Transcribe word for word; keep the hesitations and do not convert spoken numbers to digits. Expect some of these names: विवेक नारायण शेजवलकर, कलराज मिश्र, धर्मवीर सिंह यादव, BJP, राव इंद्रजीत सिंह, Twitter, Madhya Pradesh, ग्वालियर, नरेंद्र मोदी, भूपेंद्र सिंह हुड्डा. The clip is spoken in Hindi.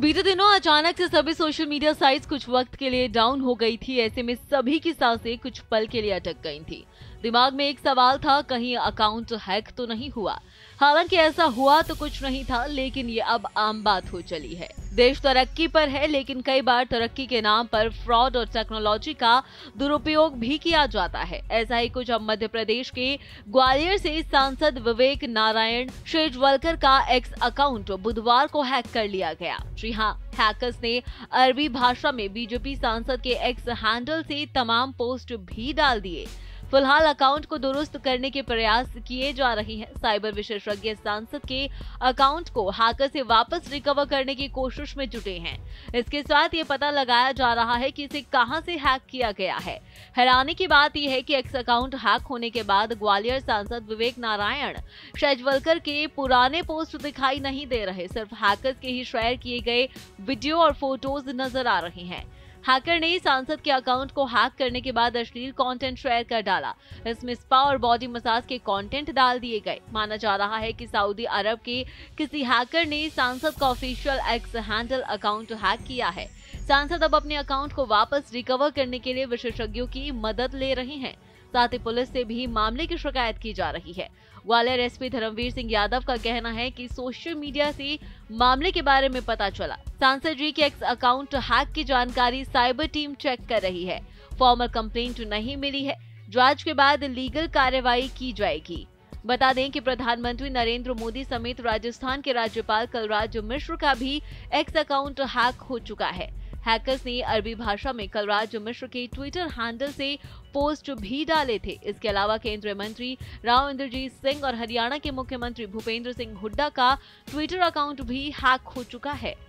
बीते दिनों अचानक से सभी सोशल मीडिया साइट्स कुछ वक्त के लिए डाउन हो गई थी। ऐसे में सभी की सांसें कुछ पल के लिए अटक गई थी। दिमाग में एक सवाल था, कहीं अकाउंट हैक तो नहीं हुआ। हालांकि ऐसा हुआ तो कुछ नहीं था, लेकिन ये अब आम बात हो चली है। देश तरक्की पर है, लेकिन कई बार तरक्की के नाम पर फ्रॉड और टेक्नोलॉजी का दुरुपयोग भी किया जाता है। ऐसा ही कुछ अब मध्य प्रदेश के ग्वालियर से सांसद विवेक नारायण शेजवलकर का एक्स अकाउंट बुधवार को हैक कर लिया गया। जी हाँ, हैकर्स ने अरबी भाषा में बीजेपी सांसद के एक्स हैंडल से तमाम पोस्ट भी डाल दिए। फिलहाल अकाउंट को दुरुस्त करने के प्रयास किए जा रहे हैं। साइबर विशेषज्ञ सांसद के अकाउंट को हैकर से वापस रिकवर करने की कोशिश में जुटे हैं। इसके साथ ये पता लगाया जा रहा है कि इसे कहां से हैक किया गया है। हैरानी की बात यह है कि एक्स अकाउंट हैक होने के बाद ग्वालियर सांसद विवेक नारायण शेजवलकर के पुराने पोस्ट दिखाई नहीं दे रहे, सिर्फ हैकर्स के ही शेयर किए गए वीडियो और फोटोज नजर आ रहे हैं। हैकर ने सांसद के अकाउंट को हैक करने के बाद अश्लील कंटेंट शेयर कर डाला। इसमें स्पा और बॉडी मसाज के कंटेंट डाल दिए गए। माना जा रहा है कि सऊदी अरब के किसी हैकर ने सांसद का official X handle account hack किया है। सांसद अब अपने अकाउंट को वापस रिकवर करने के लिए विशेषज्ञों की मदद ले रहे हैं। साथ ही पुलिस से भी मामले की शिकायत की जा रही है। ग्वालियर एसपी धर्मवीर सिंह यादव का कहना है कि सोशल मीडिया से मामले के बारे में पता चला। सांसद जी के एक्स अकाउंट हैक की जानकारी साइबर टीम चेक कर रही है। फॉर्मल कंप्लेंट नहीं मिली है। जांच के बाद लीगल कार्रवाई की जाएगी। बता दें कि प्रधानमंत्री नरेंद्र मोदी समेत राजस्थान के राज्यपाल कलराज मिश्र का भी एक्स अकाउंट हैक हो चुका है। हैकर्स ने अरबी भाषा में कलराज मिश्र के ट्विटर हैंडल से पोस्ट भी डाले थे। इसके अलावा केंद्रीय मंत्री राव इंद्रजीत सिंह और हरियाणा के मुख्यमंत्री भूपेंद्र सिंह हुड्डा का ट्विटर अकाउंट भी हैक हो चुका है।